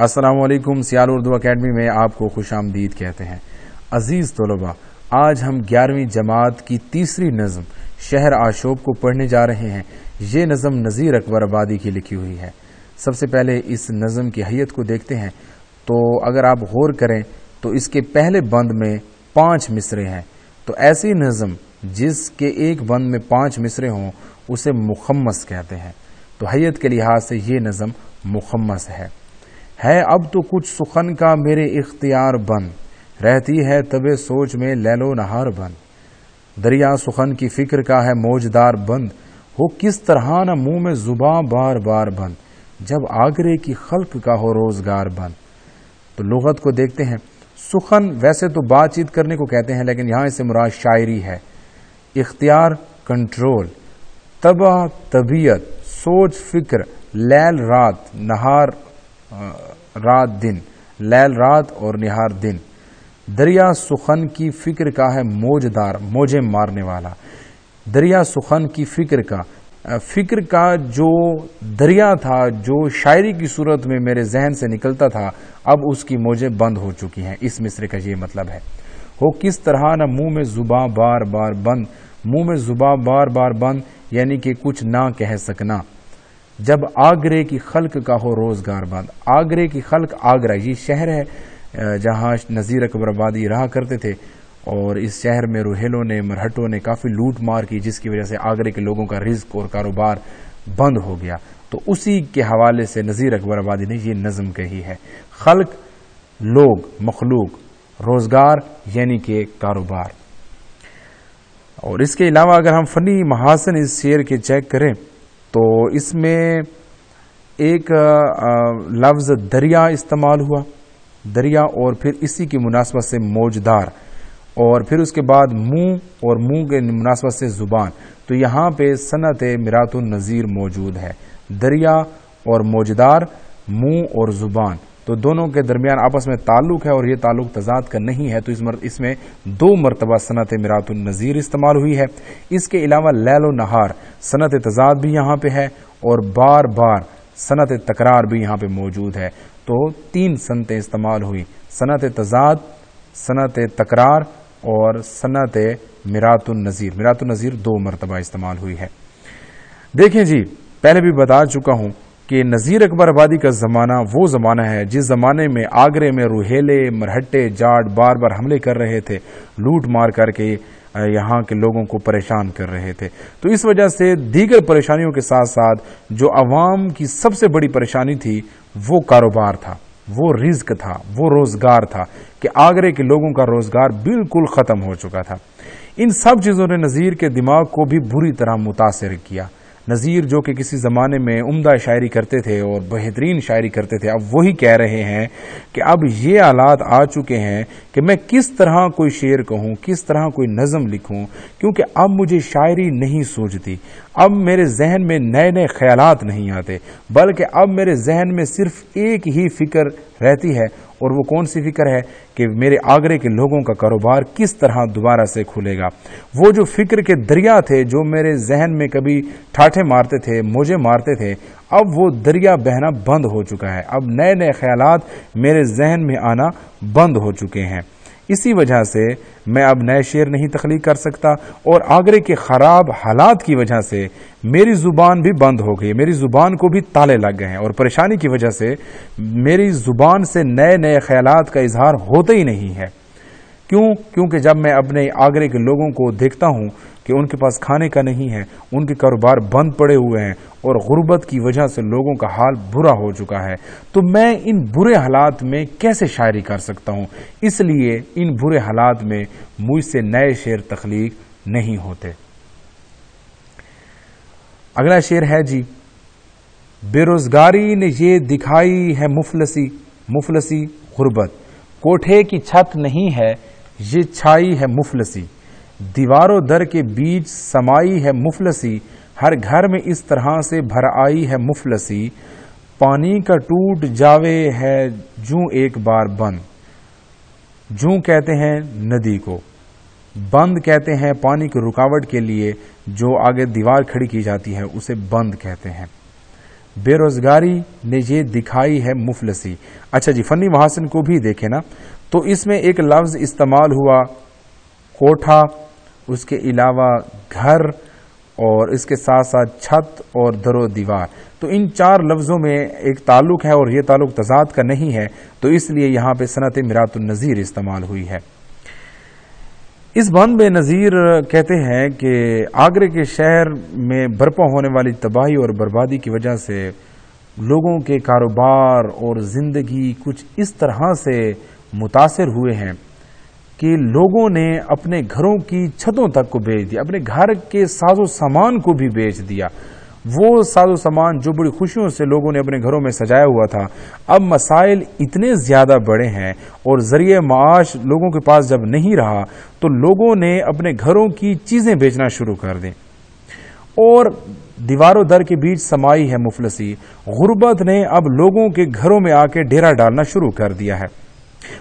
अस्सलामुअलैकुम, सियाल उर्दू अकेडमी में आपको खुशामदीद कहते हैं। अजीज़ तलबा, आज हम 11वीं जमात की तीसरी नज़म शहर आशोब को पढ़ने जा रहे हैं। ये नज़म नज़ीर अकबराबादी की लिखी हुई है। सबसे पहले इस नज़म की हैयत को देखते हैं तो अगर आप गौर करें तो इसके पहले बंद में 5 मिसरे हैं। तो ऐसी नज़म जिसके एक बंद में 5 मिसरे हों उसे मुखम्मस कहते हैं। तो हैयत के लिहाज से ये नज़म मुखम्मस है। अब तो कुछ सुखन का मेरे इख्तियार बंद, रहती है तबे सोच में लैलो नहार बंद। दरिया सुखन की फिक्र का है मौजदार बंद, हो किस तरह न मुंह में जुबां बार बार बंद। जब आगरे की खल्क का हो रोजगार बंद। तो लुगत को देखते हैं। सुखन वैसे तो बातचीत करने को कहते हैं, लेकिन यहाँ इससे मुराद शायरी है। इख्तियार कंट्रोल, तबा तबीयत, सोच फिक्र, लैल रात, नहार रात दिन, लैल रात और निहार दिन। दरिया सुखन की फिक्र का है मौजदार, मौजे मारने वाला। दरिया सुखन की फिक्र का जो दरिया था जो शायरी की सूरत में मेरे जहन से निकलता था, अब उसकी मौजे बंद हो चुकी हैं। इस मिसरे का ये मतलब है। हो किस तरह ना मुंह में जुबां बार बार बंद, मुंह में जुबां बार बार बंद यानी कि कुछ ना कह सकना। जब आगरे की खल्क का हो रोजगार बंद। आगरे की खल्क, आगरा ये शहर है जहाँ नज़ीर अकबराबादी रहा करते थे, और इस शहर में रुहेलों ने, मरहटों ने काफ़ी लूट मार की, जिसकी वजह से आगरे के लोगों का रिज्क और कारोबार बंद हो गया। तो उसी के हवाले से नज़ीर अकबराबादी ने ये नज़म कही है। खल्क लोग, मखलूक, रोजगार यानी कि कारोबार। और इसके अलावा अगर हम फ़नी महासन इस शेर के चेक करें तो इसमें एक लफ्ज़ दरिया इस्तेमाल हुआ, दरिया, और फिर इसी की मुनासबत से मौजदार, और फिर उसके बाद मुंह, और मुंह के मुनासबत से ज़ुबान। तो यहाँ पे सनत मिरातुन नज़ीर मौजूद है। दरिया और मौजदार, मुंह और ज़ुबान, तो दोनों के दरमियान आपस में ताल्लुक़ है, और ये ताल्लुक़ तजाद का नहीं है। तो इसमें 2 मरतबा सनत मिरातुन नज़ीर इस्तेमाल हुई है। इसके अलावा लैलो नहार सनत तजाद भी यहाँ पे है, और बार बार सनत तकरार भी यहाँ पे मौजूद है। तो 3 सनतें इस्तेमाल हुई, सनत तजाद, सनत तकरार और सनत मिरातुन नज़ीर। मिरातुन नज़ीर 2 मरतबा इस्तेमाल हुई है। देखें जी, पहले भी बता चुका हूँ कि नज़ीर अकबराबादी का ज़माना वो ज़माना है जिस ज़माने में आगरे में रुहेले, मरहट्टे, जाट बार बार हमले कर रहे थे, लूट मार करके यहाँ के लोगों को परेशान कर रहे थे। तो इस वजह से दीगर परेशानियों के साथ साथ जो आवाम की सबसे बड़ी परेशानी थी वो कारोबार था, वो रिज्क था, वो रोज़गार था, कि आगरे के लोगों का रोज़गार बिल्कुल ख़त्म हो चुका था। इन सब चीज़ों ने नज़ीर के दिमाग को भी बुरी तरह मुतासर किया। नज़ीर जो कि किसी ज़माने में उम्दा शायरी करते थे और बेहतरीन शायरी करते थे, अब वही कह रहे हैं कि अब ये आलात आ चुके हैं कि मैं किस तरह कोई शेर कहूँ, किस तरह कोई नज़म लिखूँ, क्योंकि अब मुझे शायरी नहीं सूझती। अब मेरे जहन में नए नए ख्यालात नहीं आते, बल्कि अब मेरे जहन में सिर्फ एक ही फ़िक्र रहती है, और वो कौन सी फिक्र है कि मेरे आगरे के लोगों का कारोबार किस तरह दोबारा से खुलेगा। वो जो फिक्र के दरिया थे जो मेरे जहन में कभी ठाठे मारते थे, मोजे मारते थे, अब वो दरिया बहना बंद हो चुका है। अब नए नए ख्यालात मेरे जहन में आना बंद हो चुके हैं। इसी वजह से मैं अब नए शेर नहीं तख्लीक कर सकता, और आगरे के ख़राब हालात की वजह से मेरी ज़ुबान भी बंद हो गई, मेरी ज़ुबान को भी ताले लग गए हैं, और परेशानी की वजह से मेरी ज़ुबान से नए नए ख्यालात का इजहार होता ही नहीं है। क्यों? क्योंकि जब मैं अपने आगरे के लोगों को देखता हूँ कि उनके पास खाने का नहीं है, उनके कारोबार बंद पड़े हुए हैं, और गुर्बत की वजह से लोगों का हाल बुरा हो चुका है, तो मैं इन बुरे हालात में कैसे शायरी कर सकता हूँ। इसलिए इन बुरे हालात में मुझसे नए शेर तख्लीक नहीं होते। अगला शेर है जी, बेरोजगारी ने ये दिखाई है मुफलसी, मुफलसी गुर्बत, कोठे की छत नहीं है ये छाई है मुफलसी। दीवारों दर के बीच समाई है मुफलसी, हर घर में इस तरह से भर आई है मुफलसी। पानी का टूट जावे है जूं एक बार बंद। जूं कहते हैं नदी को, बंद कहते हैं पानी की रुकावट के लिए जो आगे दीवार खड़ी की जाती है उसे बंद कहते हैं। बेरोजगारी ने ये दिखाई है मुफलसी। अच्छा जी, फनी महासन को भी देखे ना, तो इसमें एक लफ्ज इस्तेमाल हुआ कोठा, उसके अलावा घर और इसके साथ साथ छत और दरो दीवार, तो इन चार लफ्जों में एक ताल्लुक है और यह ताल्लुक तजाद का नहीं है, तो इसलिए यहाँ पे सनत मिरातुन नज़ीर इस्तेमाल हुई है। इस बंद में नज़ीर कहते हैं कि आगरे के शहर में बरपा होने वाली तबाही और बर्बादी की वजह से लोगों के कारोबार और ज़िंदगी कुछ इस तरह से मुतासर हुए हैं कि लोगों ने अपने घरों की छतों तक को बेच दिया, अपने घर के साजो सामान को भी बेच दिया। वो साजो सामान जो बड़ी खुशियों से लोगों ने अपने घरों में सजाया हुआ था, अब मसाइल इतने ज़्यादा बड़े हैं और ज़रिए माश लोगों के पास जब नहीं रहा, तो लोगों ने अपने घरों की चीज़ें बेचना शुरू कर दें। और दीवारों दर के बीच समाई है मुफलसी, गुर्बत ने अब लोगों के घरों में आके डेरा डालना शुरू कर दिया है।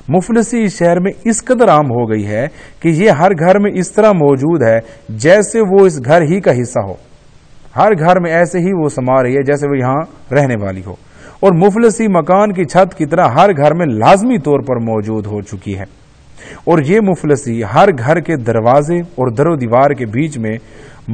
मुफलसी शहर में इस कदर आम हो गई है कि ये हर घर में इस तरह मौजूद है जैसे वो इस घर ही का हिस्सा हो, हर घर में ऐसे ही वो समा रही है जैसे वो यहाँ रहने वाली हो। और मुफलसी मकान की छत की तरह हर घर में लाजमी तौर पर मौजूद हो चुकी है, और ये मुफलसी हर घर के दरवाजे और दरो दीवार के बीच में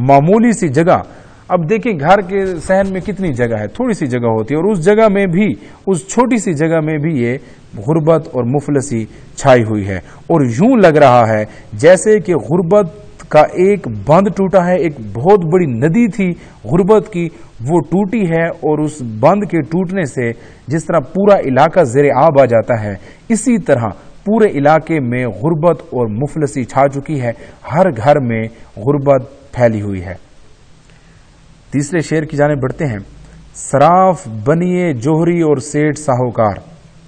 मामूली सी जगह, अब देखिए घर के सहन में कितनी जगह है, थोड़ी सी जगह होती है, और उस जगह में भी, उस छोटी सी जगह में भी ये गुर्बत और मुफलसी छाई हुई है। और यूं लग रहा है जैसे कि गुर्बत का एक बांध टूटा है, एक बहुत बड़ी नदी थी गुर्बत की, वो टूटी है और उस बांध के टूटने से जिस तरह पूरा इलाका ज़ेरे आब आ जाता है, इसी तरह पूरे इलाके में गुर्बत और मुफलसी छा चुकी है, हर घर में गुर्बत फैली हुई है। तीसरे शेर की जाने बढ़ते हैं। सराफ बनिए जोहरी और सेठ साहूकार,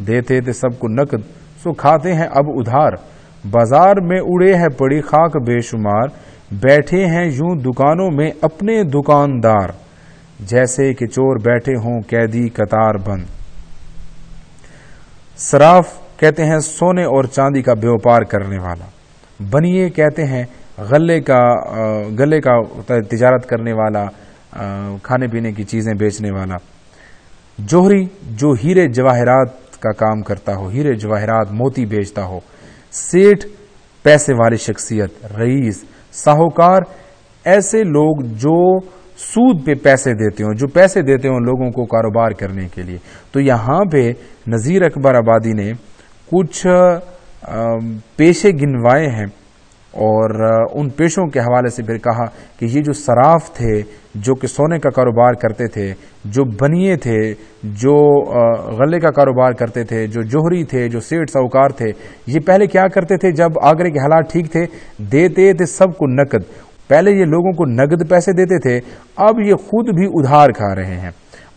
देते थे सबको नकद सो खाते हैं अब उधार, बाजार में उड़े हैं पड़ी खाक बेशुमार, बैठे हैं यूं दुकानों में अपने दुकानदार, जैसे कि चोर बैठे हों कैदी कतार बंद। सराफ कहते हैं सोने और चांदी का व्यापार करने वाला, बनिए कहते हैं गले का तिजारत करने वाला, खाने पीने की चीज़ें बेचने वाला, जोहरी जो हीरे जवाहरात का काम करता हो, हीरे जवाहरात मोती बेचता हो, सेठ पैसे वाली शख्सियत, रईस, साहूकार ऐसे लोग जो सूद पे पैसे देते हों, जो पैसे देते हों लोगों को कारोबार करने के लिए। तो यहाँ पे नज़ीर अकबर आबादी ने कुछ पेशे गिनवाए हैं और उन पेशों के हवाले से फिर कहा कि ये जो सराफ थे जो कि सोने का कारोबार करते थे, जो बनिए थे जो गले का कारोबार करते थे, जो जोहरी थे, जो सेठ साहूकार थे, ये पहले क्या करते थे जब आगरे के हालात ठीक थे, देते थे सबको नकद, पहले ये लोगों को नकद पैसे देते थे, अब ये खुद भी उधार खा रहे हैं।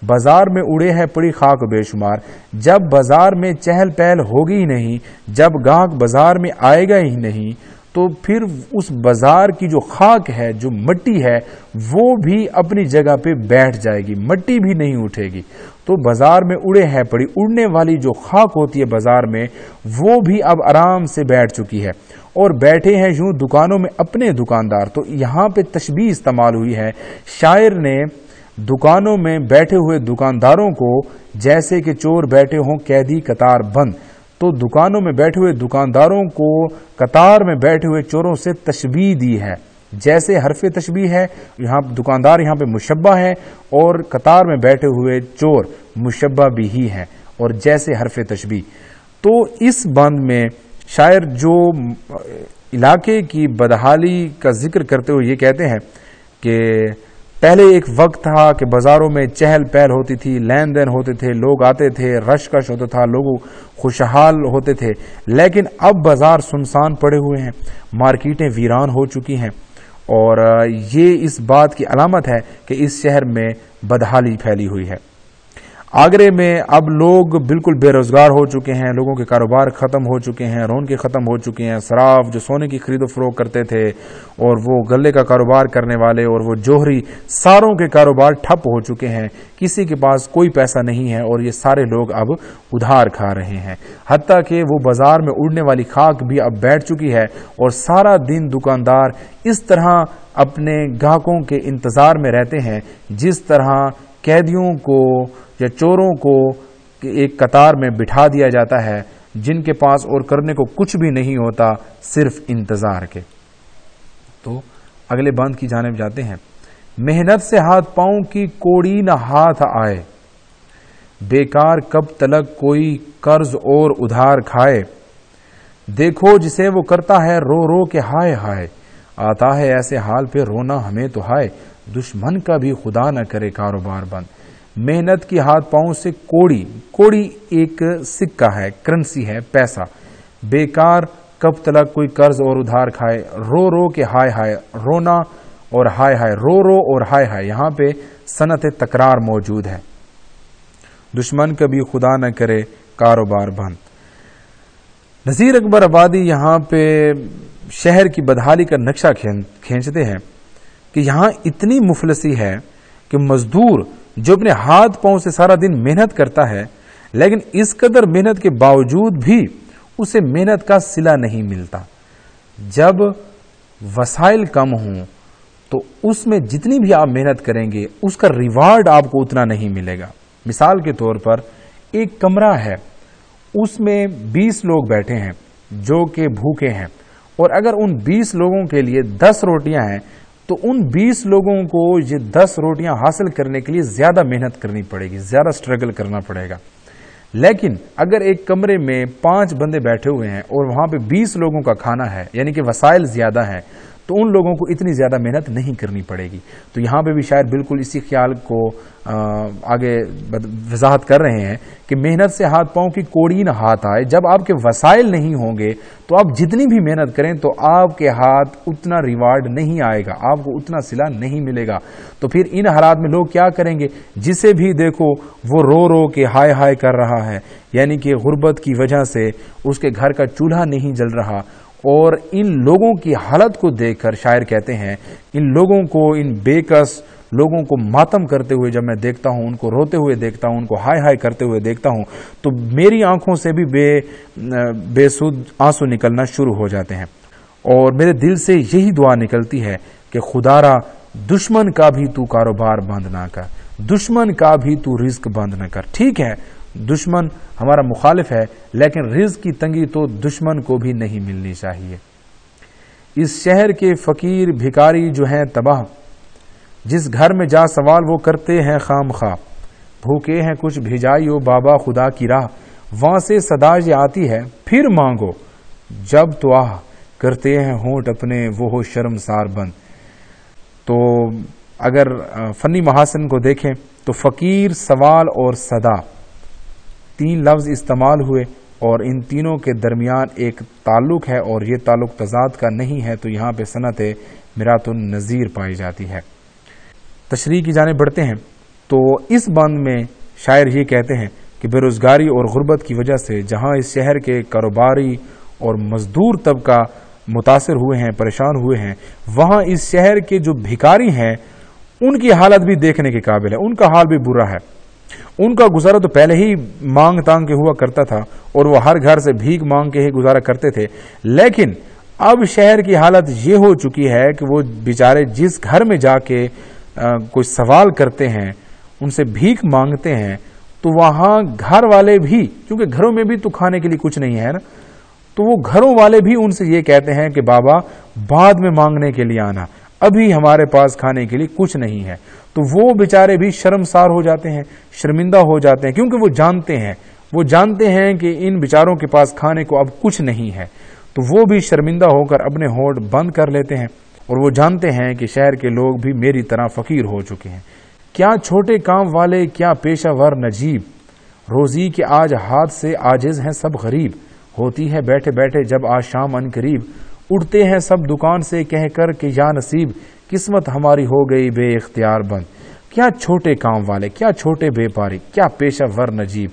बाजार में उड़े हैं पड़ी खाक बेशुमार, जब बाजार में चहल पहल होगी ही नहीं, जब गाहक बाजार में आएगा ही नहीं, तो फिर उस बाजार की जो खाक है, जो मट्टी है, वो भी अपनी जगह पे बैठ जाएगी, मट्टी भी नहीं उठेगी। तो बाजार में उड़े हैं पड़ी, उड़ने वाली जो खाक होती है बाजार में, वो भी अब आराम से बैठ चुकी है। और बैठे हैं यूं दुकानों में अपने दुकानदार, तो यहाँ पे तशबीह इस्तेमाल हुई है, शायर ने दुकानों में बैठे हुए दुकानदारों को जैसे कि चोर बैठे हों कैदी कतार बंद, तो दुकानों में बैठे हुए दुकानदारों को कतार में बैठे हुए चोरों से तशबीह दी है, जैसे हरफे तशबीह है, यहाँ दुकानदार यहाँ पे मुशब्बा है और कतार में बैठे हुए चोर मुशब्बा भी ही हैं और जैसे हरफे तशबीह। तो इस बंद में शायर जो इलाके की बदहाली का जिक्र करते हुए ये कहते हैं कि पहले एक वक्त था कि बाज़ारों में चहल पहल होती थी, लेन देन होते थे, लोग आते थे, रशकश होता था, लोग खुशहाल होते थे, लेकिन अब बाज़ार सुनसान पड़े हुए हैं, मार्केटें वीरान हो चुकी हैं, और ये इस बात की अलामत है कि इस शहर में बदहाली फैली हुई है। आगरे में अब लोग बिल्कुल बेरोज़गार हो चुके हैं, लोगों के कारोबार ख़त्म हो चुके हैं, रौनकें ख़त्म हो चुकी हैं। सराफ जो सोने की खरीदो फरोख करते थे और वो गले का कारोबार करने वाले और वो जोहरी, सारों के कारोबार ठप हो चुके हैं, किसी के पास कोई पैसा नहीं है और ये सारे लोग अब उधार खा रहे हैं। हत्ता कि वो बाज़ार में उड़ने वाली खाक भी अब बैठ चुकी है और सारा दिन दुकानदार इस तरह अपने ग्राहकों के इंतज़ार में रहते हैं जिस तरह कैदियों को या चोरों को एक कतार में बिठा दिया जाता है, जिनके पास और करने को कुछ भी नहीं होता सिर्फ इंतज़ार के। तो अगले बंद की जानिब जाते हैं। मेहनत से हाथ पाँव की कोड़ी न हाथ आए, बेकार कब तलक कोई कर्ज और उधार खाए। देखो जिसे वो करता है रो रो के हाय हाय, आता है ऐसे हाल पे रोना हमें तो हाय। दुश्मन का भी खुदा न करे कारोबार बंद। मेहनत की हाथ पाँव से कोड़ी, कोड़ी एक सिक्का है, करेंसी है, पैसा। बेकार कब तलक कोई कर्ज और उधार खाए, रो रो के हाय हाय, रोना और हाय हाय, रो रो और हाय हाय। यहाँ पे सनत तकरार मौजूद है। दुश्मन कभी खुदा न करे कारोबार बंद। नज़ीर अकबर आबादी यहाँ पे शहर की बदहाली का नक्शा खींचते हैं कि यहाँ इतनी मुफलसी है कि मजदूर जो अपने हाथ पाँव से सारा दिन मेहनत करता है, लेकिन इस कदर मेहनत के बावजूद भी उसे मेहनत का सिला नहीं मिलता। जब वसाइल कम हों तो उसमें जितनी भी आप मेहनत करेंगे उसका रिवार्ड आपको उतना नहीं मिलेगा। मिसाल के तौर पर एक कमरा है, उसमें 20 लोग बैठे हैं जो कि भूखे हैं, और अगर उन 20 लोगों के लिए 10 रोटियां हैं तो उन 20 लोगों को ये 10 रोटियां हासिल करने के लिए ज़्यादा मेहनत करनी पड़ेगी, ज़्यादा स्ट्रगल करना पड़ेगा। लेकिन अगर एक कमरे में 5 बंदे बैठे हुए हैं और वहाँ पे 20 लोगों का खाना है, यानी कि वसाइल ज़्यादा हैं, तो उन लोगों को इतनी ज़्यादा मेहनत नहीं करनी पड़ेगी। तो यहाँ पे भी शायर बिल्कुल इसी ख्याल को आगे वजाहत कर रहे हैं कि मेहनत से हाथ पाँव की कोड़ी न हाथ आए। जब आपके वसाइल नहीं होंगे तो आप जितनी भी मेहनत करें तो आपके हाथ उतना रिवार्ड नहीं आएगा, आपको उतना सिला नहीं मिलेगा। तो फिर इन हालात में लोग क्या करेंगे? जिसे भी देखो वो रो रो के हाय हाय कर रहा है, यानी कि गुर्बत की वजह से उसके घर का चूल्हा नहीं जल रहा। और इन लोगों की हालत को देखकर शायर कहते हैं, इन लोगों को, इन बेकस लोगों को मातम करते हुए जब मैं देखता हूँ, उनको रोते हुए देखता हूँ, उनको हाय हाय करते हुए देखता हूँ, तो मेरी आंखों से भी बेसुध आंसू निकलना शुरू हो जाते हैं। और मेरे दिल से यही दुआ निकलती है कि खुदारा दुश्मन का भी तू कारोबार बंद ना कर, दुश्मन का भी तू रिस्क बंद ना कर। ठीक है, दुश्मन हमारा मुखालिफ है, लेकिन रिज़्क़ की तंगी तो दुश्मन को भी नहीं मिलनी चाहिए। इस शहर के फकीर भिखारी जो हैं तबाह, जिस घर में जा सवाल वो करते हैं खामखा। भूखे हैं कुछ भिजाइयो बाबा खुदा की राह, वहाँ से सदाज आती है फिर मांगो जब तो आह, करते हैं होंठ अपने वो हो शर्मसार बंद। तो अगर फ़नी महासन को देखें तो फ़कीर, सवाल और सदा, 3 लफ्ज़ इस्तेमाल हुए और इन तीनों के दरमियान एक ताल्लुक़ है, और ये ताल्लुक़ तजाद का नहीं है। तो यहाँ पे सनत मिरातुन नज़ीर पाई जाती है। तशरीह की जाने बढ़ते हैं तो इस बंद में शायर ये कहते हैं कि बेरोज़गारी और गुर्बत की वजह से जहाँ इस शहर के कारोबारी और मज़दूर तबका मुतासर हुए हैं, परेशान हुए हैं, वहाँ इस शहर के जो भिखारी हैं उनकी हालत भी देखने के काबिल है। उनका हाल भी बुरा है। उनका गुजारा तो पहले ही मांग तांग के हुआ करता था, और वो हर घर से भीख मांग के ही गुजारा करते थे, लेकिन अब शहर की हालत ये हो चुकी है कि वो बेचारे जिस घर में जाके कोई सवाल करते हैं, उनसे भीख मांगते हैं, तो वहाँ घर वाले भी, क्योंकि घरों में भी तो खाने के लिए कुछ नहीं है ना, तो वो घरों वाले भी उनसे ये कहते हैं कि बाबा बाद में मांगने के लिए आना, अभी हमारे पास खाने के लिए कुछ नहीं है। तो वो बेचारे भी शर्मसार हो जाते हैं, शर्मिंदा हो जाते हैं, क्योंकि वो जानते हैं कि इन बेचारों के पास खाने को अब कुछ नहीं है। तो वो भी शर्मिंदा होकर अपने होंठ बंद कर लेते हैं, और वो जानते हैं कि शहर के लोग भी मेरी तरह फ़कीर हो चुके हैं। क्या छोटे काम वाले, क्या पेशावर नजीब, रोज़ी के आज हाथ से आजिज़ हैं सब गरीब। होती है बैठे बैठे जब आज शाम अनकरीब, उठते हैं सब दुकान से कह कर कि या नसीब, किस्मत हमारी हो गई बे इख्तियार बंद। क्या छोटे काम वाले, क्या छोटे व्यापारी, क्या पेशावर नजीब।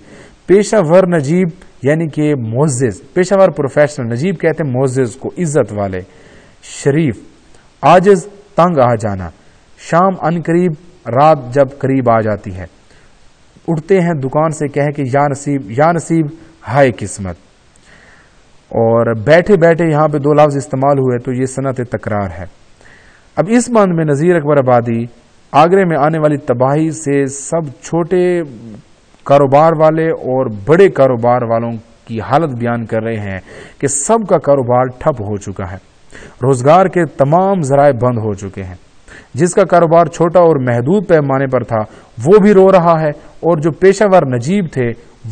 पेशावर नजीब यानी कि मोअज़्ज़ज़, पेशावर प्रोफेशनल, नजीब कहते हैं मोअज़्ज़ज़ को, इज्जत वाले। शरीफ आजिज़, तंग आ जाना। शाम अनकरीब, रात जब करीब आ जाती है, उठते हैं दुकान से कह कि या नसीब, या नसीब हाय किस्मत। और बैठे बैठे यहाँ पे 2 लफ्ज़ इस्तेमाल हुए, तो ये सनत तकरार है। अब इस बंद में नज़ीर अकबर आबादी आगरे में आने वाली तबाही से सब छोटे कारोबार वाले और बड़े कारोबार वालों की हालत बयान कर रहे हैं कि सबका कारोबार ठप हो चुका है, रोजगार के तमाम जराए बंद हो चुके हैं। जिसका कारोबार छोटा और महदूद पैमाने पर था वो भी रो रहा है और जो पेशावर नजीब थे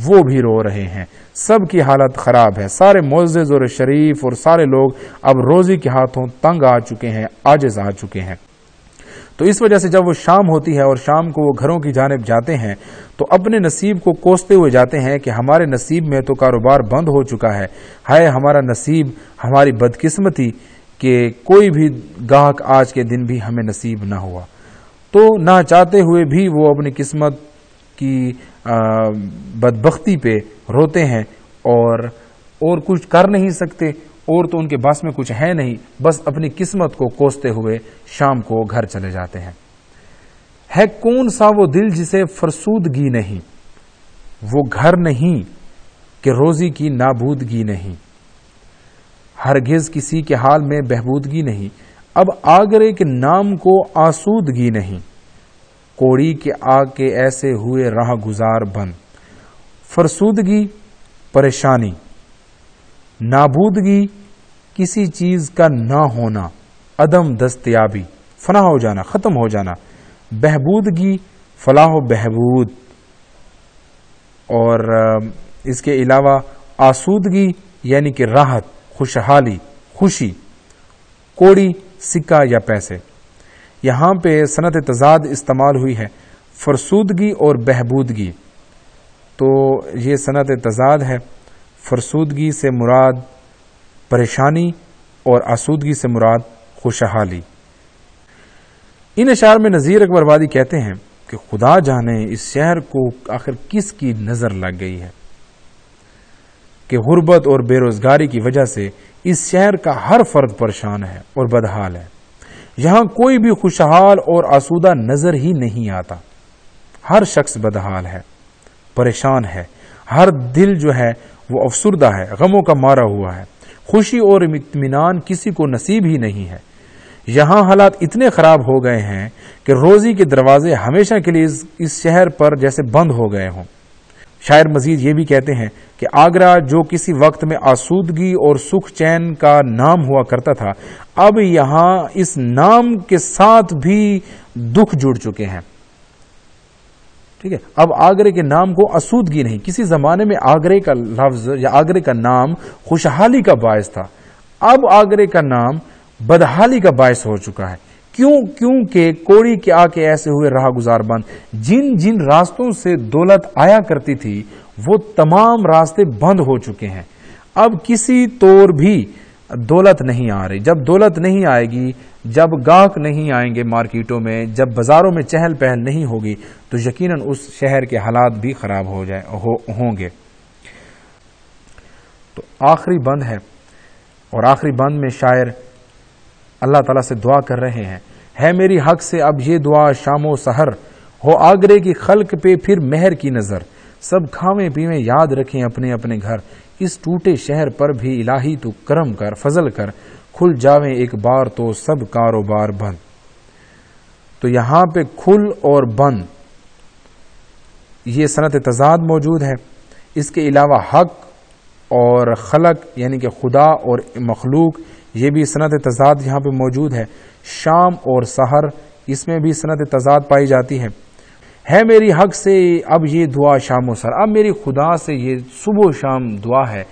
वो भी रो रहे हैं। सबकी हालत खराब है। सारे मोअज़्ज़ज़ और शरीफ और सारे लोग अब रोजी के हाथों तंग आ चुके हैं, आजिज़ आ चुके हैं। तो इस वजह से जब वो शाम होती है और शाम को वो घरों की जानिब जाते हैं तो अपने नसीब को कोसते हुए जाते हैं कि हमारे नसीब में तो कारोबार बंद हो चुका है, हाय हमारा नसीब, हमारी बदकिस्मती कि कोई भी गाहक आज के दिन भी हमें नसीब ना हुआ। तो ना चाहते हुए भी वो अपनी किस्मत की बदबख्ती पे रोते हैं और कुछ कर नहीं सकते और तो उनके पास में कुछ है नहीं, बस अपनी किस्मत को कोसते हुए शाम को घर चले जाते हैं। है कौन सा वो दिल जिसे फरसूदगी नहीं, वो घर नहीं कि रोजी की नाबूदगी नहीं, हरगिज़ किसी के हाल में बहबूदगी नहीं, अब आगरे के नाम को आसूदगी नहीं, कोड़ी के आग के ऐसे हुए राह गुजार बंद। फरसूदगी परेशानी, नाबूदगी किसी चीज का ना होना, अदम दस्तयाबी फना हो जाना, खत्म हो जाना, बहबूदगी फलाह बहबूद, और इसके अलावा आसूदगी यानी कि राहत, खुशहाली, खुशी, कोड़ी सिक्का या पैसे। यहाँ पे सनत तजाद इस्तेमाल हुई है, फरसूदगी और बहबूदगी। तो ये सनत तजाद है। फरसूदगी से मुराद परेशानी और आसूदगी से मुराद खुशहाली। इन अशार में नज़ीर अकबरवादी कहते हैं कि खुदा जाने इस शहर को आखिर किसकी नज़र लग गई है कि गुर्बत और बेरोजगारी की वजह से इस शहर का हर फर्द परेशान है और बदहाल है। यहाँ कोई भी खुशहाल और आसूदा नजर ही नहीं आता। हर शख्स बदहाल है, परेशान है, हर दिल जो है वो अफसरदा है, गमों का मारा हुआ है, खुशी और इत्मीनान किसी को नसीब ही नहीं है। यहाँ हालात इतने खराब हो गए हैं कि रोजी के दरवाजे हमेशा के लिए इस शहर पर जैसे बंद हो गए हों। शायर मजीद ये भी कहते हैं कि आगरा जो किसी वक्त में आसूदगी और सुख चैन का नाम हुआ करता था, अब यहाँ इस नाम के साथ भी दुख जुड़ चुके हैं। ठीक है, अब आगरे के नाम को आसूदगी नहीं, किसी जमाने में आगरे का लफ्ज या आगरे का नाम खुशहाली का बायस था, अब आगरे का नाम बदहाली का बायस हो चुका है। क्योंकि कोड़ी के आके ऐसे हुए राह गुजार बंद। जिन जिन रास्तों से दौलत आया करती थी वो तमाम रास्ते बंद हो चुके हैं। अब किसी तौर भी दौलत नहीं आ रही। जब दौलत नहीं आएगी, जब गाहक नहीं आएंगे मार्केटों में, जब बाजारों में चहल पहल नहीं होगी, तो यकीनन उस शहर के हालात भी खराब होंगे। तो आखिरी बंद है और आखिरी बंद में शायर अल्लाह ताला से दुआ कर रहे हैं, है मेरी हक से अब ये दुआ शामो सहर, हो आगरे की खल्क पे फिर मेहर की नज़र, सब खावें पीवें याद रखें अपने अपने घर, इस टूटे शहर पर भी इलाही तू करम कर फजल कर, खुल जावें एक बार तो सब कारोबार बंद। तो यहाँ पे खुल और बंद ये सनत तजाद मौजूद है। इसके अलावा हक और खलक यानी कि खुदा और मखलूक, ये भी सनत तजाद यहाँ पे मौजूद है। शाम और सहर, इसमें भी सनत तजाद पाई जाती है मेरी हक से अब ये दुआ शाम और सहर, अब मेरी खुदा से ये सुबह शाम दुआ है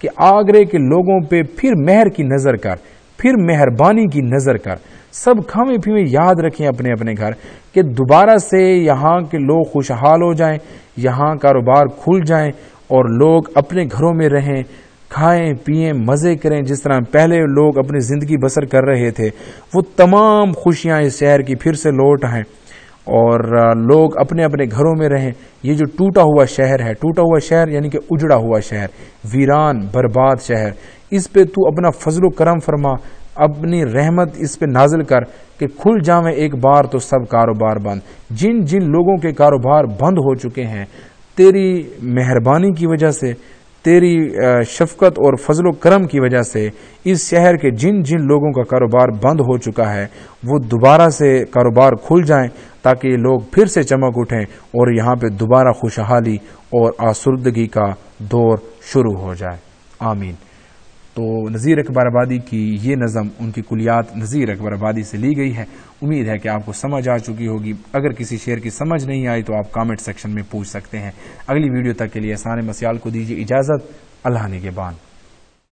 कि आगरे के लोगों पे फिर मेहर की नज़र कर, फिर मेहरबानी की नज़र कर, सब खामे पीवे याद रखें अपने अपने घर, कि दोबारा से यहाँ के लोग खुशहाल हो जाएं, यहाँ कारोबार खुल जाएं और लोग अपने घरों में रहें, खाएं पिएं मज़े करें, जिस तरह पहले लोग अपनी ज़िंदगी बसर कर रहे थे वो तमाम खुशियाँ इस शहर की फिर से लौट आएँ और लोग अपने अपने घरों में रहें। ये जो टूटा हुआ शहर है, टूटा हुआ शहर यानी कि उजड़ा हुआ शहर, वीरान बर्बाद शहर, इस पे तू अपना फजल करम फरमा, अपनी रहमत इस पे नाजिल कर कि खुल जावें एक बार तो सब कारोबार बंद। जिन जिन लोगों के कारोबार बंद हो चुके हैं तेरी मेहरबानी की वजह से, तेरी शफकत और फजलो करम की वजह से इस शहर के जिन जिन लोगों का कारोबार बंद हो चुका है वो दोबारा से कारोबार खुल जाएं ताकि लोग फिर से चमक उठें और यहाँ पे दोबारा खुशहाली और आसुर्दगी का दौर शुरू हो जाए। आमीन। तो नज़ीर अकबराबादी की ये नज़म उनकी कुलियात नज़ीर अकबराबादी से ली गई है। उम्मीद है कि आपको समझ आ चुकी होगी। अगर किसी शेर की समझ नहीं आई तो आप कमेंट सेक्शन में पूछ सकते हैं। अगली वीडियो तक के लिए एहसान मस्याल को दीजिए इजाज़त। अल्लाह निगहबान।